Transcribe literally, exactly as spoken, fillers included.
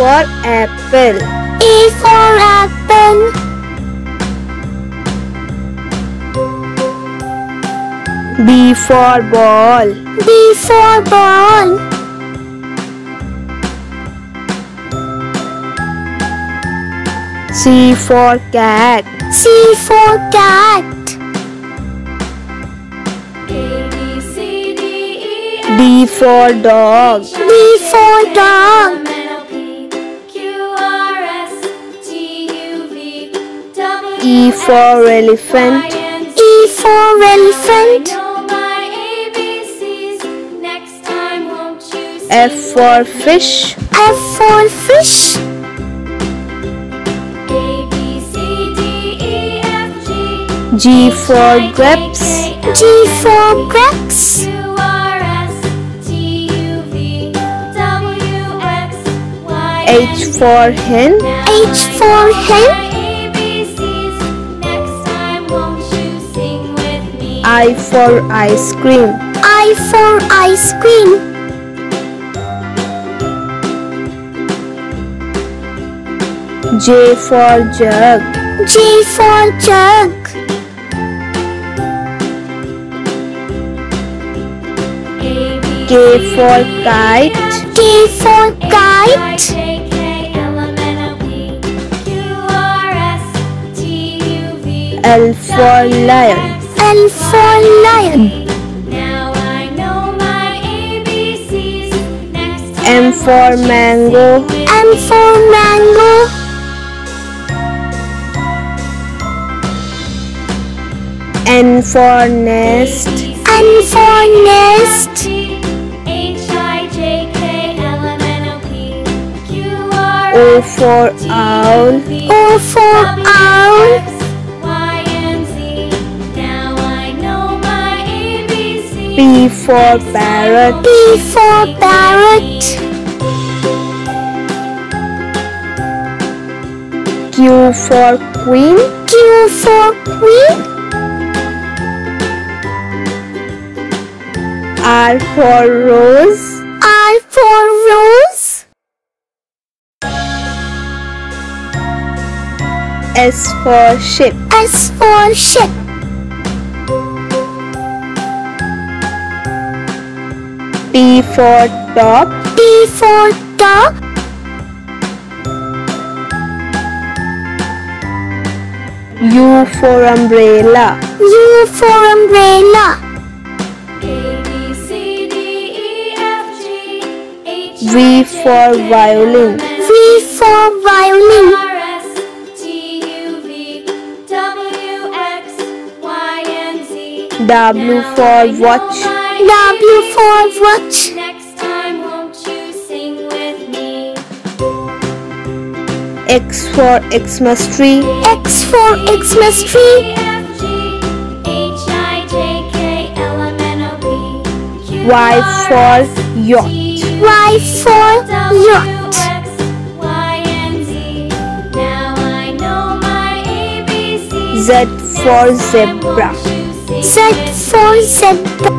for apple. A for apple. B for ball. B for ball. C for cat. C for cat. D for dog. D for dog. E for elephant. E for elephant. F for fish. F for fish. G for grapes. G for grapes. H for hen. H for hen. I for ice cream. I for ice cream. J for jug. J for jug. K for kite. K for kite. L for lion. L for lion. Now I know my A B Cs. Next time M for mango. M for mango. N for nest. N for nest. O for owl. O for owl. P for parrot. P for parrot. Q for queen. Q for queen. R for rose. R for rose. S for ship. S for ship. T for top. T for top. U for umbrella. U for umbrella. V for violin. V for violin. W for watch. W for watch. Next time won't you sing with me? X for Xmas tree. X for Xmas tree. Y for yacht. Y for yacht. Z for zebra. Z for zebra.